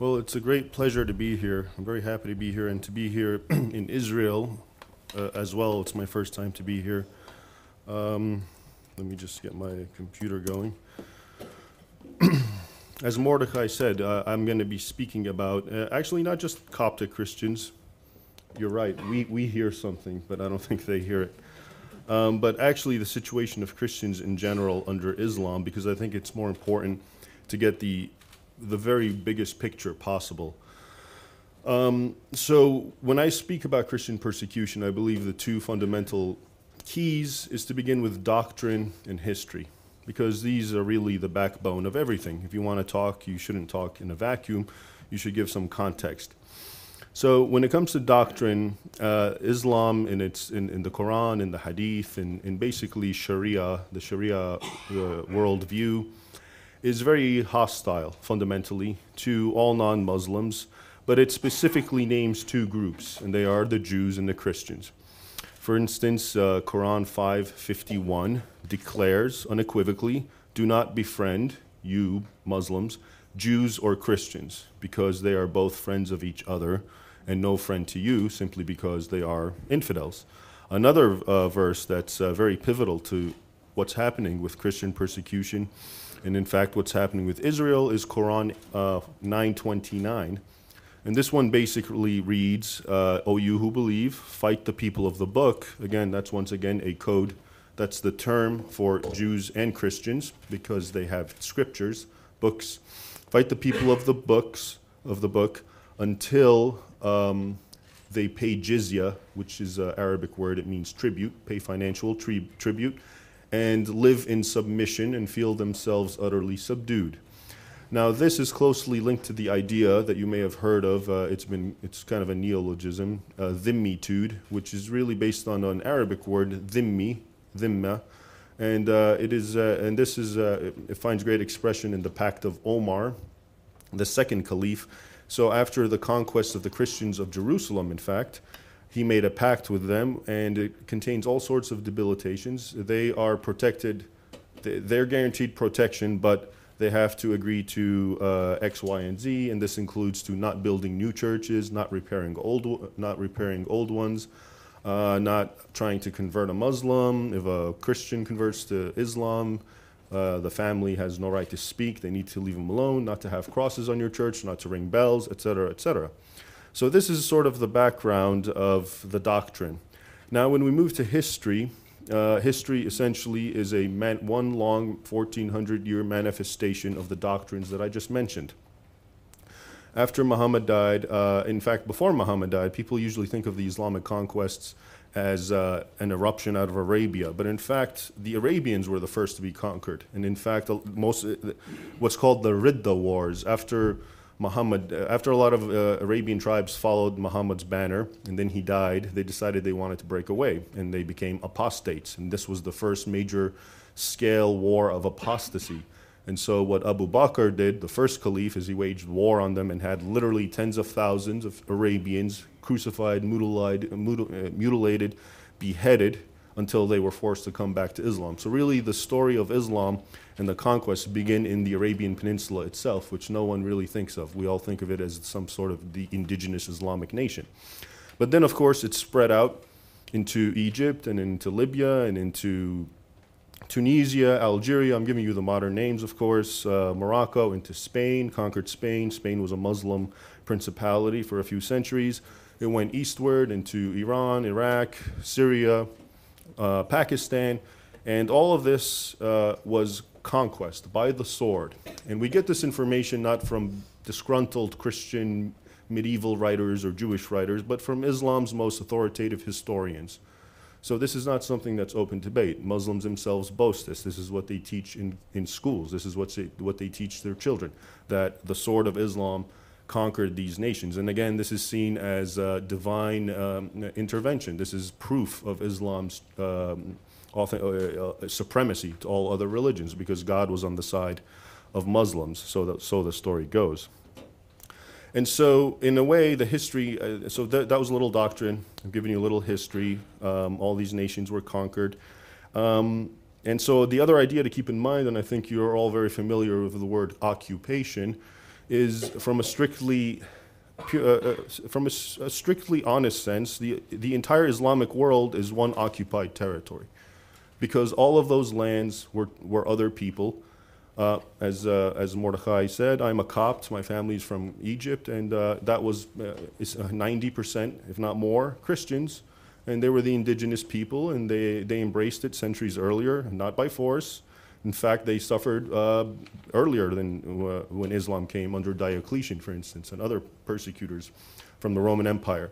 Well, it's a great pleasure to be here. I'm very happy to be here and to be here in Israel as well. It's my first time to be here. Let me just get my computer going. As Mordecai said, I'm going to be speaking about, actually not just Coptic Christians. You're right, we hear something, but I don't think they hear it. But actually the situation of Christians in general under Islam, because I think it's more important to get the very biggest picture possible. So when I speak about Christian persecution, I believe the two fundamental keys is to begin with doctrine and history, because these are really the backbone of everything. If you want to talk, you shouldn't talk in a vacuum. You should give some context. So when it comes to doctrine, Islam in the Quran, in the Hadith, in basically Sharia, the Sharia worldview, is very hostile fundamentally to all non-Muslims, but it specifically names two groups, and they are the Jews and the Christians. For instance, Quran 5:51 declares unequivocally, do not befriend, you Muslims, Jews or Christians, because they are both friends of each other, and no friend to you simply because they are infidels. Another verse that's very pivotal to what's happening with Christian persecution, and in fact what's happening with Israel, is Quran 9:29. And this one basically reads, O you who believe, fight the people of the book. Again, that's once again a code. That's the term for Jews and Christians, because they have scriptures, books. Fight the people of the books, of the book, until they pay jizya, which is an Arabic word. It means tribute, pay financial tribute, and live in submission and feel themselves utterly subdued. Now, this is closely linked to the idea that you may have heard of. It's kind of a neologism, dhimmitude, which is really based on an Arabic word, dhimma, and it finds great expression in the Pact of Omar, the second caliph. So after the conquest of the Christians of Jerusalem, in fact, he made a pact with them, and it contains all sorts of debilitations. They are protected; they're guaranteed protection, but they have to agree to X, Y, and Z, and this includes to not building new churches, not repairing old ones, not trying to convert a Muslim. If a Christian converts to Islam, the family has no right to speak. They need to leave them alone, not to have crosses on your church, not to ring bells, etc., etc. So this is sort of the background of the doctrine. Now, when we move to history, history essentially is one long 1400-year manifestation of the doctrines that I just mentioned. After Muhammad died, in fact, before Muhammad died, people usually think of the Islamic conquests as an eruption out of Arabia. But in fact, the Arabians were the first to be conquered. And in fact, what's called the Riddah Wars, after a lot of Arabian tribes followed Muhammad's banner, and then he died, they decided they wanted to break away, and they became apostates. And this was the first major scale war of apostasy. And so what Abu Bakr did, the first caliph, is he waged war on them and had literally tens of thousands of Arabians crucified, mutilated, beheaded, until they were forced to come back to Islam. So really the story of Islam and the conquests begin in the Arabian Peninsula itself, which no one really thinks of. We all think of it as some sort of the indigenous Islamic nation. But then, of course, it spread out into Egypt and into Libya and into Tunisia, Algeria. I'm giving you the modern names, of course. Morocco, into Spain, conquered Spain. Spain was a Muslim principality for a few centuries. It went eastward into Iran, Iraq, Syria, Pakistan, and all of this was conquest by the sword. And we get this information not from disgruntled Christian medieval writers or Jewish writers, but from Islam's most authoritative historians. So this is not something that's open debate. Muslims themselves boast this. This is what they teach in schools. This is what they teach their children, that the sword of Islam conquered these nations. And again, this is seen as divine intervention. This is proof of Islam's supremacy to all other religions, because God was on the side of Muslims, so the story goes. And so, in a way, the history, that was a little doctrine. I'm giving you a little history. All these nations were conquered. And so the other idea to keep in mind, and I think you're all very familiar with the word occupation, is from a strictly strictly honest sense, the entire Islamic world is one occupied territory, because all of those lands were other people. As Mordecai said, I'm a Copt, my family's from Egypt, and that was 90%, if not more, Christians, and they were the indigenous people, and they embraced it centuries earlier, not by force. In fact, they suffered earlier than when Islam came under Diocletian, for instance, and other persecutors from the Roman Empire.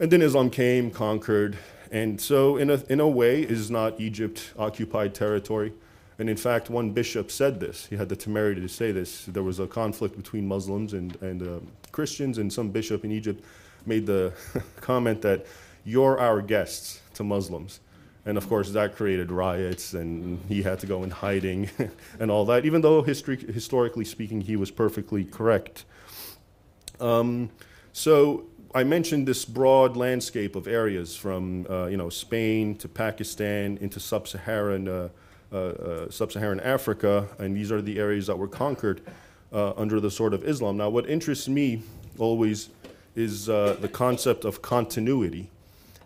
And then Islam came, conquered, and so in a way, is not Egypt occupied territory? And in fact, one bishop said this. He had the temerity to say this. There was a conflict between Muslims and Christians, and some bishop in Egypt made the comment that, "You're our guests" to Muslims. And of course, that created riots, and he had to go in hiding and all that, even though historically speaking, he was perfectly correct. So I mentioned this broad landscape of areas from Spain to Pakistan into sub-Saharan Africa, and these are the areas that were conquered under the sword of Islam. Now, what interests me always is the concept of continuity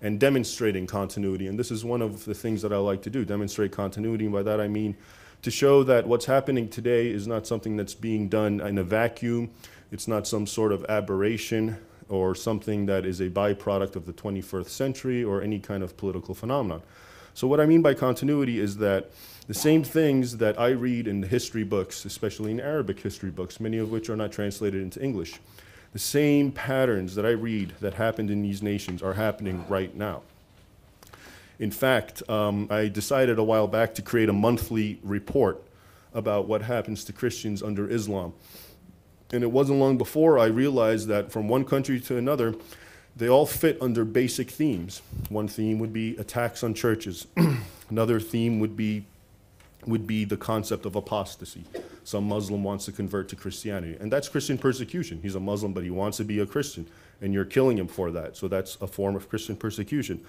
and demonstrating continuity. And this is one of the things that I like to do, demonstrate continuity. And by that I mean to show that what's happening today is not something that's being done in a vacuum. It's not some sort of aberration or something that is a byproduct of the 21st century or any kind of political phenomenon. So what I mean by continuity is that the same things that I read in the history books, especially in Arabic history books, many of which are not translated into English, the same patterns that I read that happened in these nations are happening right now. In fact, I decided a while back to create a monthly report about what happens to Christians under Islam. And it wasn't long before I realized that from one country to another, they all fit under basic themes. One theme would be attacks on churches. Another theme would be the concept of apostasy. Some Muslim wants to convert to Christianity, and that's Christian persecution. He's a Muslim, but he wants to be a Christian, and you're killing him for that. So that's a form of Christian persecution.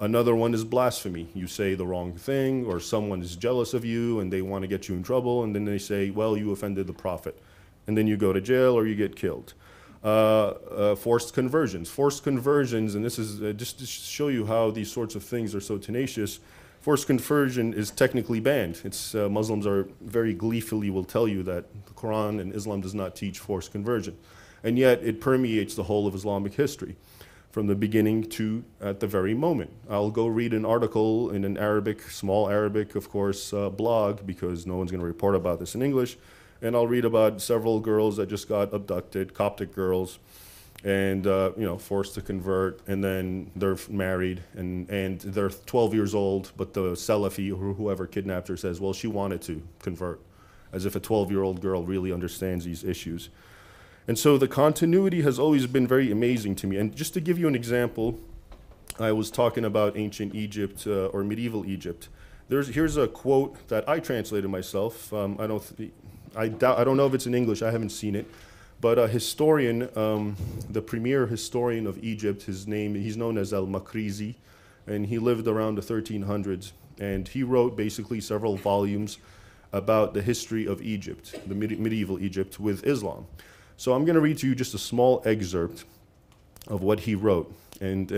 Another one is blasphemy. You say the wrong thing, or someone is jealous of you, and they want to get you in trouble, and then they say, well, you offended the prophet, and then you go to jail or you get killed. Forced conversions. Forced conversions, and this is just to show you how these sorts of things are so tenacious. Forced conversion is technically banned. It's, Muslims are very gleefully will tell you that the Quran and Islam does not teach forced conversion. And yet it permeates the whole of Islamic history from the beginning to at the very moment. I'll go read an article in an Arabic, small Arabic, of course, blog, because no one's going to report about this in English. And I'll read about several girls that just got abducted, Coptic girls, and forced to convert, and then they're married, and they're 12 years old, but the Salafi or whoever kidnapped her says, well, she wanted to convert, as if a 12-year-old girl really understands these issues. And so the continuity has always been very amazing to me. And just to give you an example, I was talking about ancient Egypt or medieval Egypt. Here's a quote that I translated myself. I don't know if it's in English. I haven't seen it. But a historian, the premier historian of Egypt, he's known as Al-Makrizi, and he lived around the 1300s. And he wrote basically several volumes about the history of Egypt, the medieval Egypt, with Islam. So I'm going to read to you just a small excerpt of what he wrote. And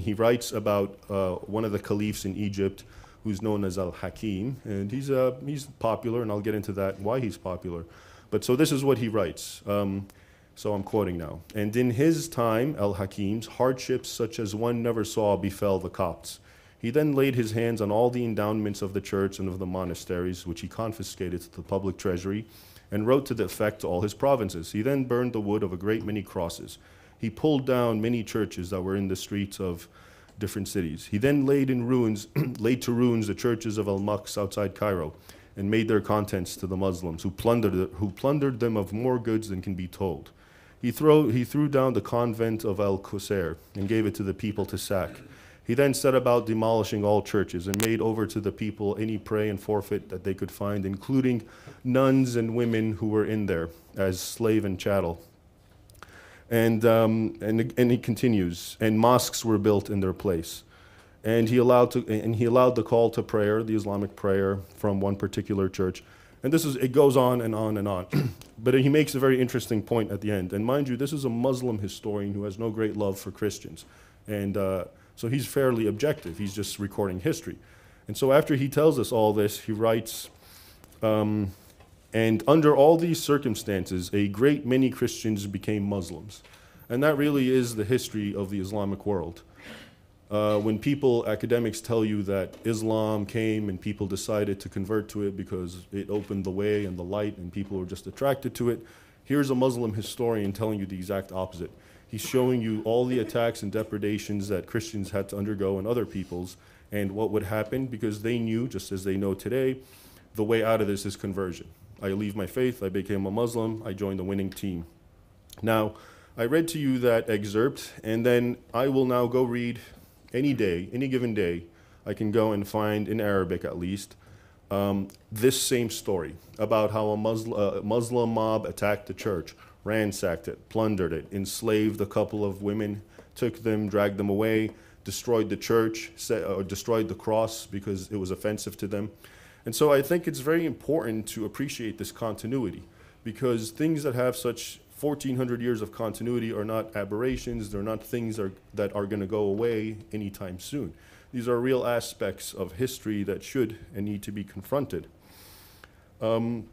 he writes about one of the caliphs in Egypt, who's known as Al-Hakim. And he's popular, and I'll get into that, why he's popular. But so this is what he writes. So I'm quoting now. "And in his time, Al-Hakim's hardships such as one never saw befell the Copts. He then laid his hands on all the endowments of the church and of the monasteries, which he confiscated to the public treasury, and wrote to the effect to all his provinces. He then burned the wood of a great many crosses. He pulled down many churches that were in the streets of different cities. He then laid to ruins the churches of Al-Maks outside Cairo, and made their contents to the Muslims, who plundered them of more goods than can be told. He threw down the convent of Al-Qusair and gave it to the people to sack. He then set about demolishing all churches and made over to the people any prey and forfeit that they could find, including nuns and women who were in there as slave and chattel." And he continues, "And mosques were built in their place. And he allowed the call to prayer, the Islamic prayer, from one particular church." And it goes on and on and on. But he makes a very interesting point at the end. And mind you, this is a Muslim historian who has no great love for Christians. And so he's fairly objective. He's just recording history. And so after he tells us all this, he writes, and under all these circumstances, a great many Christians became Muslims. And that really is the history of the Islamic world. When academics tell you that Islam came and people decided to convert to it because it opened the way and the light and people were just attracted to it, here's a Muslim historian telling you the exact opposite. He's showing you all the attacks and depredations that Christians had to undergo and other peoples and what would happen because they knew, just as they know today, the way out of this is conversion. I leave my faith, I became a Muslim, I joined the winning team. Now, I read to you that excerpt, and then I will now go read any day, any given day, I can go and find, in Arabic at least, this same story about how a Muslim mob attacked the church, ransacked it, plundered it, enslaved a couple of women, took them, dragged them away, destroyed the church, destroyed the cross because it was offensive to them. And so I think it's very important to appreciate this continuity, because things that have such 1,400 years of continuity are not aberrations. They're not things that are going to go away anytime soon. These are real aspects of history that should and need to be confronted. And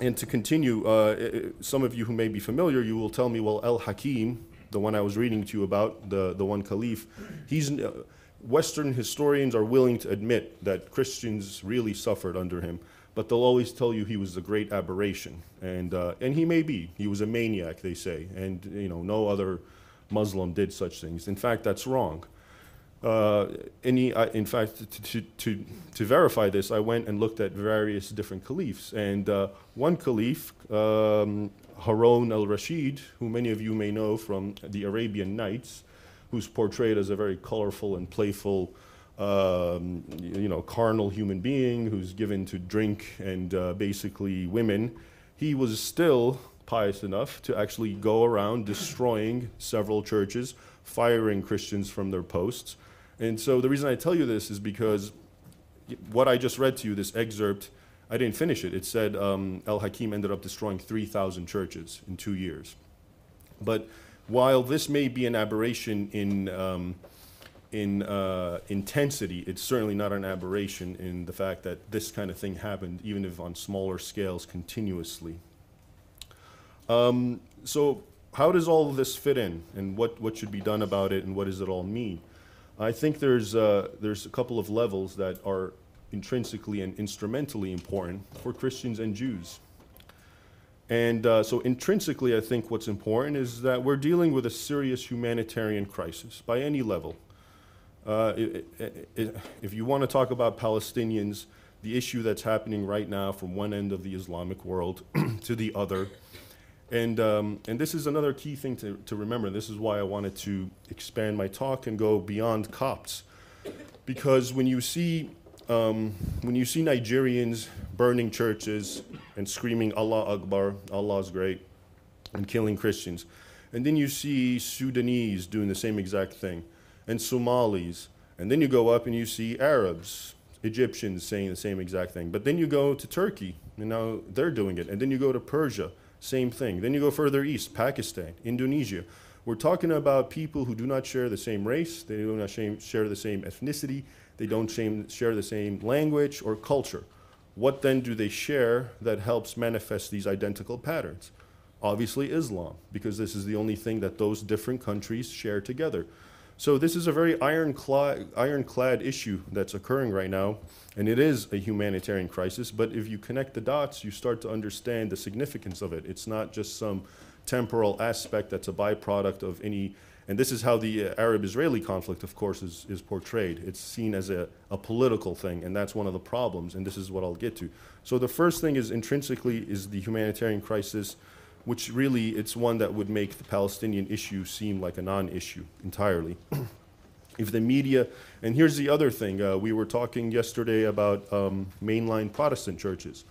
to continue, some of you who may be familiar, you will tell me, well, Al-Hakim, the one I was reading to you about, the one caliph, he's Western historians are willing to admit that Christians really suffered under him. But they'll always tell you he was a great aberration, and he may be. He was a maniac, they say, and no other Muslim did such things. In fact, that's wrong. In fact, to verify this, I went and looked at various different caliphs, and one caliph, Haroun al-Rashid, who many of you may know from the Arabian Nights, who's portrayed as a very colorful and playful, carnal human being who's given to drink and basically women, he was still pious enough to actually go around destroying several churches, firing Christians from their posts. And so the reason I tell you this is because what I just read to you, this excerpt, I didn't finish it. It said Al-Hakim ended up destroying 3,000 churches in 2 years. But while this may be an aberration in intensity, it's certainly not an aberration in the fact that this kind of thing happened, even if on smaller scales, continuously. So how does all of this fit in, and what should be done about it, and what does it all mean? I think there's a couple of levels that are intrinsically and instrumentally important for Christians and Jews. And so intrinsically, I think what's important is that we're dealing with a serious humanitarian crisis by any level. If you want to talk about Palestinians, the issue that's happening right now from one end of the Islamic world to the other, and this is another key thing to remember. This is why I wanted to expand my talk and go beyond Copts, because when you see Nigerians burning churches and screaming Allah Akbar, Allah's great, and killing Christians, and then you see Sudanese doing the same exact thing, and Somalis, and then you go up and you see Arabs, Egyptians saying the same exact thing. But then you go to Turkey, and now they're doing it. And then you go to Persia, same thing. Then you go further east, Pakistan, Indonesia. We're talking about people who do not share the same race, they do not share the same ethnicity, they don't share the same language or culture. What then do they share that helps manifest these identical patterns? Obviously Islam, because this is the only thing that those different countries share together. So this is a very ironclad issue that's occurring right now, and it is a humanitarian crisis, but if you connect the dots, you start to understand the significance of it. It's not just some temporal aspect that's a byproduct of any, and this is how the Arab-Israeli conflict, of course, is portrayed. It's seen as a political thing, and that's one of the problems, and this is what I'll get to. So the first thing is intrinsically is the humanitarian crisis, which really it's one that would make the Palestinian issue seem like a non-issue entirely. If the media, and here's the other thing, we were talking yesterday about mainline Protestant churches.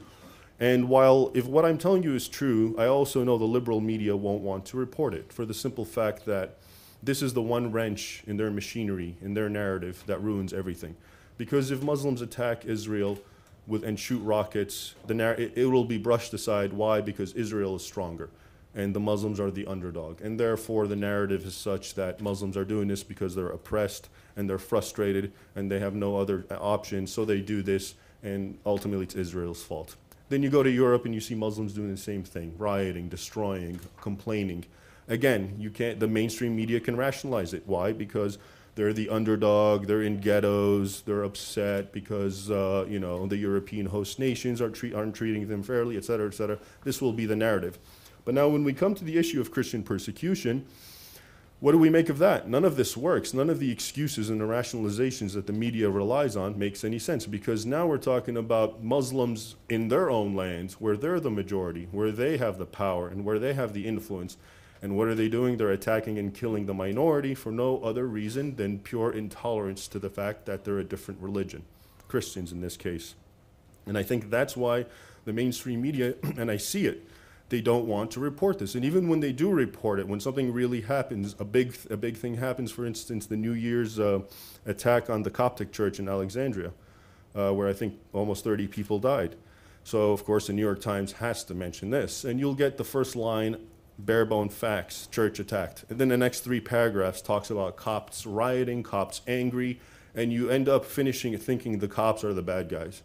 And while if what I'm telling you is true, I also know the liberal media won't want to report it for the simple fact that this is the one wrench in their machinery, in their narrative that ruins everything. Because if Muslims attack Israel, with and shoot rockets, it will be brushed aside. Why? Because Israel is stronger and the Muslims are the underdog, and therefore the narrative is such that Muslims are doing this because they're oppressed and they're frustrated and they have no other option, so they do this, and ultimately it's Israel's fault. Then you go to Europe and you see Muslims doing the same thing, rioting, destroying, complaining. Again, you can't, the mainstream media can rationalize it. Why? Because they're the underdog, they're in ghettos, they're upset because you know, the European host nations aren't treating them fairly, et cetera, et cetera. This will be the narrative. But now when we come to the issue of Christian persecution, what do we make of that? None of this works. None of the excuses and the rationalizations that the media relies on makes any sense, because now we're talking about Muslims in their own lands where they're the majority, where they have the power and where they have the influence. And what are they doing? They're attacking and killing the minority for no other reason than pure intolerance to the fact that they're a different religion, Christians in this case. And I think that's why the mainstream media, and I see it, they don't want to report this. And even when they do report it, when something really happens, a big thing happens, for instance, the New Year's attack on the Coptic church in Alexandria, where I think almost 30 people died. So, of course, the New York Times has to mention this. And you'll get the first line, bare-bone facts, church attacked. And then the next three paragraphs talks about Copts rioting, Copts angry, and you end up finishing thinking the Copts are the bad guys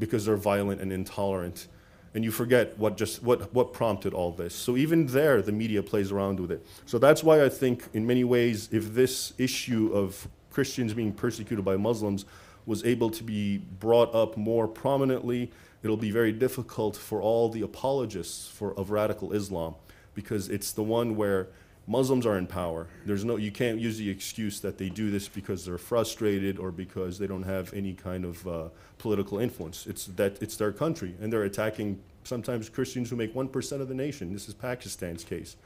because they're violent and intolerant. And you forget what prompted all this. So even there, the media plays around with it. So that's why I think in many ways, if this issue of Christians being persecuted by Muslims was able to be brought up more prominently, it'll be very difficult for all the apologists of radical Islam, because it's the one where Muslims are in power. You can't use the excuse that they do this because they're frustrated or because they don't have any kind of political influence. It's their country, and they're attacking sometimes Christians who make 1% of the nation. This is Pakistan's case.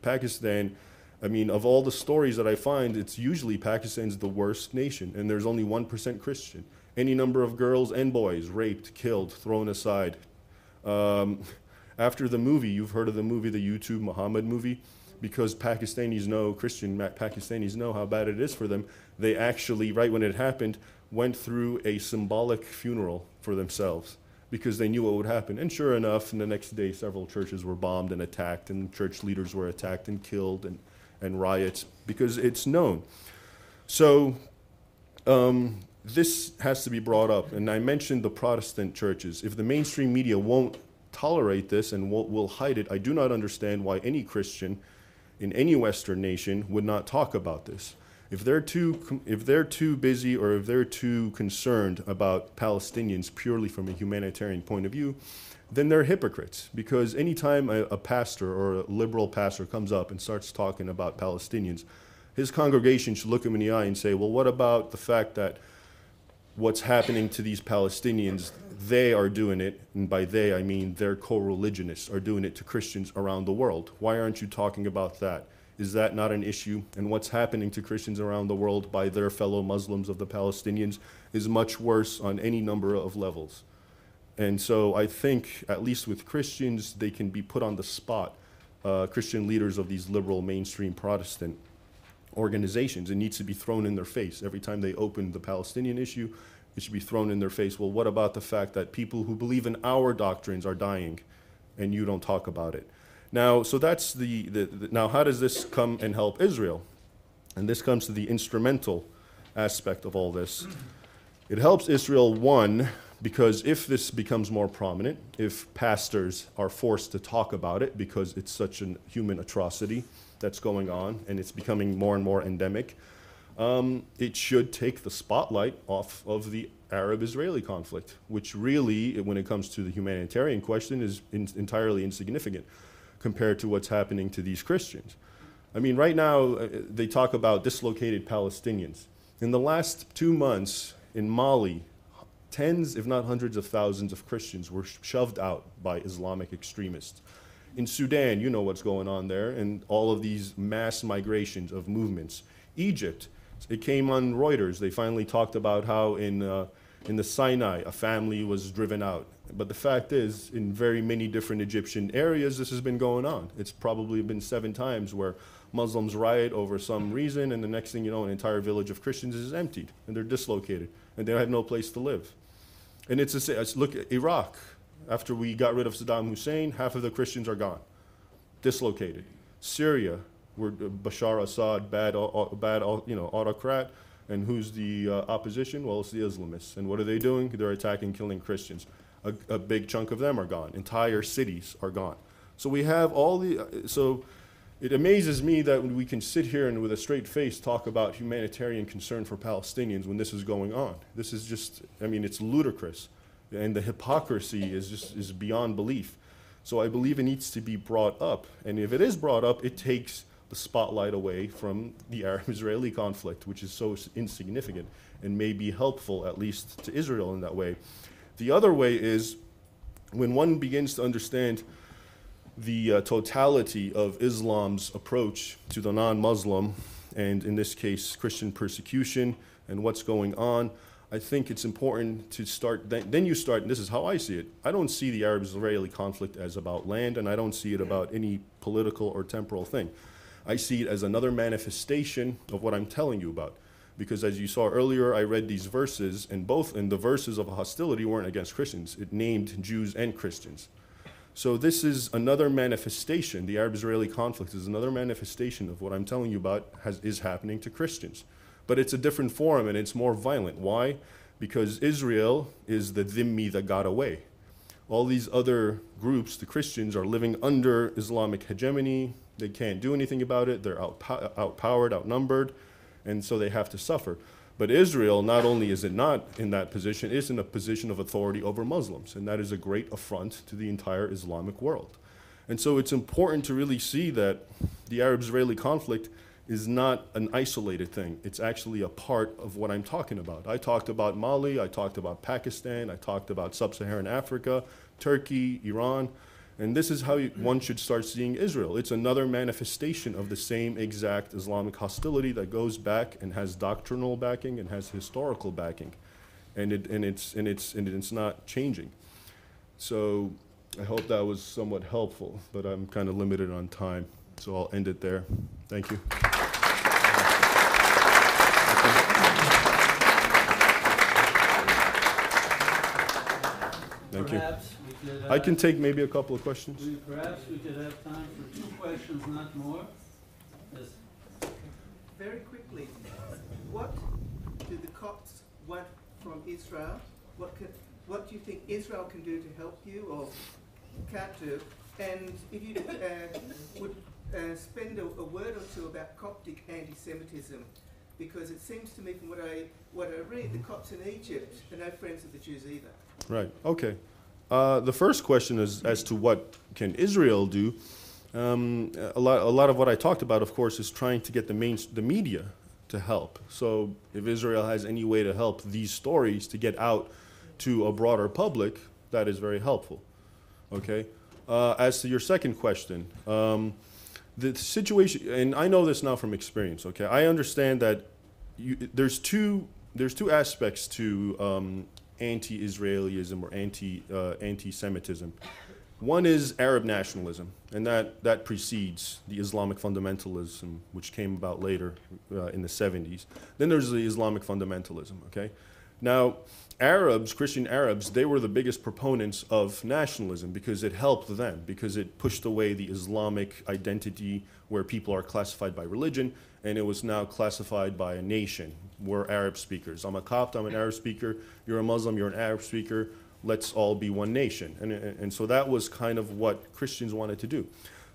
Pakistan, I mean, of all the stories that I find, it's usually Pakistan's the worst nation, and there's only 1% Christian. Any number of girls and boys raped, killed, thrown aside. After the movie, you've heard of the movie, the YouTube Muhammad movie. Because Pakistanis know, Christian Pakistanis know how bad it is for them, they actually, right when it happened, went through a symbolic funeral for themselves because they knew what would happen. And sure enough, the next day, several churches were bombed and attacked, and church leaders were attacked and killed, and riots, because it's known. So this has to be brought up. And I mentioned the Protestant churches. If the mainstream media won't tolerate this and will hide it, I do not understand why any Christian in any Western nation would not talk about this. If they're too busy or if they're too concerned about Palestinians purely from a humanitarian point of view, then they're hypocrites. Because anytime a pastor or a liberal pastor comes up and starts talking about Palestinians, his congregation should look him in the eye and say, well, what about the fact that what's happening to these Palestinians, they are doing it, and by they I mean their co-religionists are doing it to Christians around the world. Why aren't you talking about that? Is that not an issue? And what's happening to Christians around the world by their fellow Muslims of the Palestinians is much worse on any number of levels. And so I think, at least with Christians, they can be put on the spot, Christian leaders of these liberal mainstream Protestant organizations. It needs to be thrown in their face. Every time they open the Palestinian issue, it should be thrown in their face. Well, what about the fact that people who believe in our doctrines are dying and you don't talk about it? Now, so that's now how does this come and help Israel? And this comes to the instrumental aspect of all this. It helps Israel, one, because if this becomes more prominent, if pastors are forced to talk about it because it's such a human atrocity that's going on and it's becoming more and more endemic, it should take the spotlight off of the Arab-Israeli conflict, which really, when it comes to the humanitarian question, is entirely insignificant compared to what's happening to these Christians. I mean, right now, they talk about dislocated Palestinians. In the last 2 months in Mali, tens, if not hundreds of thousands of Christians were shoved out by Islamic extremists. In Sudan, you know what's going on there, and all of these mass migrations of movements. Egypt, it came on Reuters. They finally talked about how in the Sinai, a family was driven out. But the fact is, in very many different Egyptian areas, this has been going on. It's probably been 7 times where Muslims riot over some reason, and the next thing you know, an entire village of Christians is emptied, and they're dislocated, and they have no place to live. And it's the same. Look at Iraq. After we got rid of Saddam Hussein, half of the Christians are gone, dislocated. Syria, where Bashar Assad, bad autocrat, and who's the opposition? Well, it's the Islamists. And what are they doing? They're attacking, killing Christians. A big chunk of them are gone. Entire cities are gone. So we have all the, so it amazes me that we can sit here and with a straight face talk about humanitarian concern for Palestinians when this is going on. This is just, I mean, it's ludicrous. And the hypocrisy is just beyond belief. So I believe it needs to be brought up. And if it is brought up, it takes the spotlight away from the Arab-Israeli conflict, which is so insignificant and may be helpful, at least to Israel in that way. The other way is when one begins to understand the totality of Islam's approach to the non-Muslim, and in this case, Christian persecution and what's going on, I think it's important to start, then you start, and this is how I see it. I don't see the Arab-Israeli conflict as about land, and I don't see it about any political or temporal thing. I see it as another manifestation of what I'm telling you about. Because as you saw earlier, I read these verses, and both in the verses of hostility weren't against Christians. It named Jews and Christians. So this is another manifestation. The Arab-Israeli conflict is another manifestation of what I'm telling you about is happening to Christians. But it's a different form and it's more violent. Why? Because Israel is the dhimmi that got away. All these other groups, the Christians, are living under Islamic hegemony. They can't do anything about it. They're outpowered, outnumbered, and so they have to suffer. But Israel, not only is it not in that position, it's in a position of authority over Muslims, and that is a great affront to the entire Islamic world. And so it's important to really see that the Arab-Israeli conflict is not an isolated thing. It's actually a part of what I'm talking about. I talked about Mali, I talked about Pakistan, I talked about sub-Saharan Africa, Turkey, Iran, and this is how one should start seeing Israel. It's another manifestation of the same exact Islamic hostility that goes back and has doctrinal backing and has historical backing, and it's not changing. So I hope that was somewhat helpful, but I'm kind of limited on time, so I'll end it there. Thank you. Thank you. I can take maybe a couple of questions. Perhaps we could have time for two questions, not more. Yes. Very quickly, what do the Copts want from Israel? What do you think Israel can do to help you or can't do? And if you would spend a word or two about Coptic anti-Semitism, because it seems to me from what I read, the Copts in Egypt are no friends of the Jews either. Right. Okay. The first question is as to what can Israel do. A lot of what I talked about, of course, is trying to get the media to help. So if Israel has any way to help these stories to get out to a broader public, that is very helpful. Okay. As to your second question, the situation, and I know this now from experience. Okay, I understand that there's two aspects to anti-Israelism or anti-Semitism. One is Arab nationalism, and that precedes the Islamic fundamentalism, which came about later in the 70s. Then there's the Islamic fundamentalism. Okay, now Arabs, Christian Arabs, they were the biggest proponents of nationalism because it helped them, because it pushed away the Islamic identity where people are classified by religion, and it was now classified by a nation. We're Arab speakers. I'm a Copt, I'm an Arab speaker. You're a Muslim, you're an Arab speaker. Let's all be one nation. And so that was kind of what Christians wanted to do.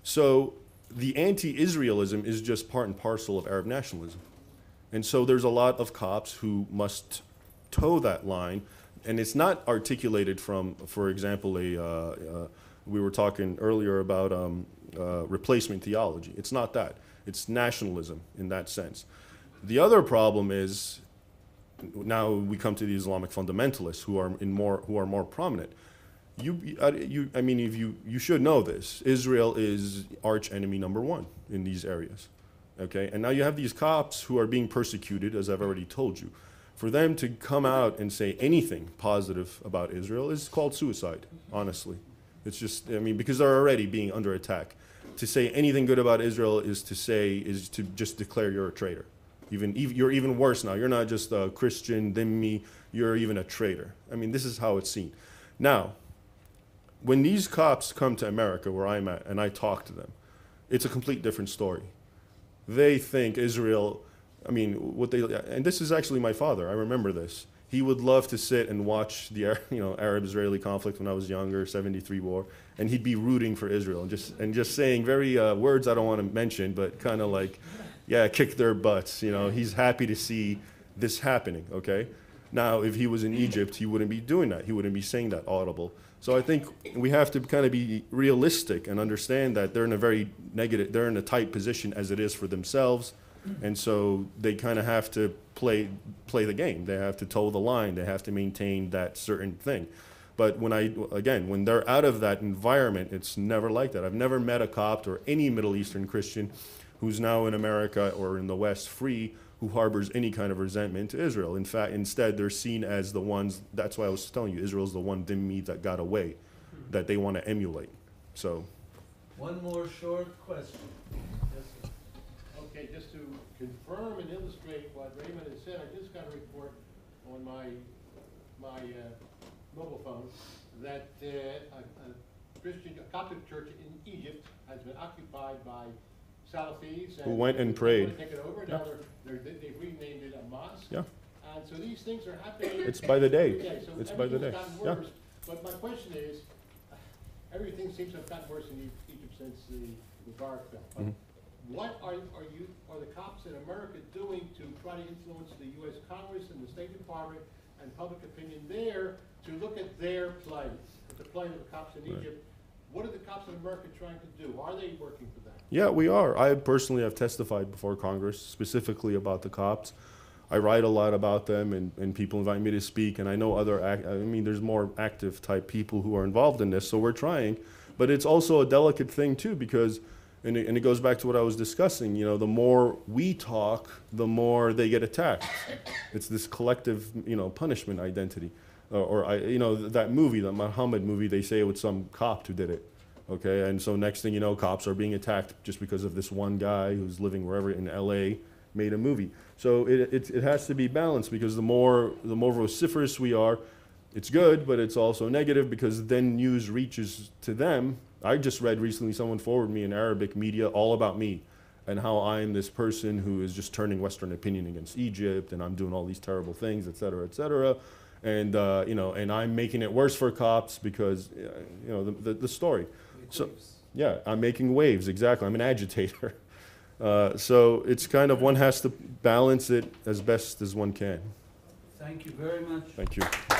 So the anti-Israelism is just part and parcel of Arab nationalism. And so there's a lot of Copts who must toe that line, and it's not articulated from, for example, we were talking earlier about replacement theology. It's not that. It's nationalism in that sense. The other problem is, now we come to the Islamic fundamentalists who are more prominent. I mean, if you should know this. Israel is arch enemy number one in these areas, okay? And now you have these Copts who are being persecuted, as I've already told you. For them to come out and say anything positive about Israel is called suicide, honestly. It's just, I mean, because they're already being under attack. To say anything good about Israel is to just declare you're a traitor. You're even worse now. You're not just a Christian, dhimmi, you're even a traitor. I mean, this is how it's seen. Now, when these cops come to America, where I'm at, and I talk to them, it's a complete different story. They think Israel, I mean, what they, and this is actually my father, I remember this. He would love to sit and watch the, you know, Arab-Israeli conflict when I was younger, '73 war, and he'd be rooting for Israel and just saying very words I don't want to mention, but kind of like, yeah, kick their butts, you know. He's happy to see this happening, okay? Now, if he was in Egypt, he wouldn't be doing that. He wouldn't be saying that audible. So I think we have to kind of be realistic and understand that they're in a very negative, they're in a tight position as it is for themselves. And so they kind of have to play the game. They have to toe the line. They have to maintain that certain thing. But when I, again, when they're out of that environment, it's never like that. I've never met a Copt or any Middle Eastern Christian who's now in America or in the West free who harbors any kind of resentment to Israel. In fact, instead, they're seen as the ones, that's why I was telling you, Israel's the one dhimmi that got away, that they want to emulate. So. One more short question. Just to confirm and illustrate what Raymond has said, I just got a report on my mobile phone that a Coptic church in Egypt has been occupied by Salafis. And who went and prayed. Take it over. Yeah. Now they've renamed it a mosque. Yeah. And so these things are happening. It's by the day. Okay, so it's by the day. Yeah. But my question is, everything seems to have gotten worse in Egypt since the Mubarak fell. What are the cops in America doing to try to influence the U.S. Congress and the State Department and public opinion there to look at their play, the play of the cops in Egypt? What are the cops in America trying to do? Are they working for that? Yeah, we are. I personally have testified before Congress specifically about the cops. I write a lot about them, and people invite me to speak, and I know other, I mean, there's more active type people who are involved in this, so we're trying. But it's also a delicate thing, too, because And it goes back to what I was discussing, you know, the more we talk, the more they get attacked. It's this collective, you know, punishment identity. You know, that movie, the Muhammad movie, they say it was some Copt who did it, okay? And so next thing you know, cops are being attacked just because of this one guy who's living wherever in L.A. made a movie. So it has to be balanced, because the more vociferous we are, it's good, but it's also negative, because then news reaches to them. I just read recently, someone forwarded me in Arabic media all about me and how I'm this person who is just turning Western opinion against Egypt, and I'm doing all these terrible things, et cetera, and you know, and I'm making it worse for cops because you know the story. So yeah, I'm making waves, exactly. I'm an agitator, so it's kind of one has to balance it as best as one can. Thank you very much. Thank you.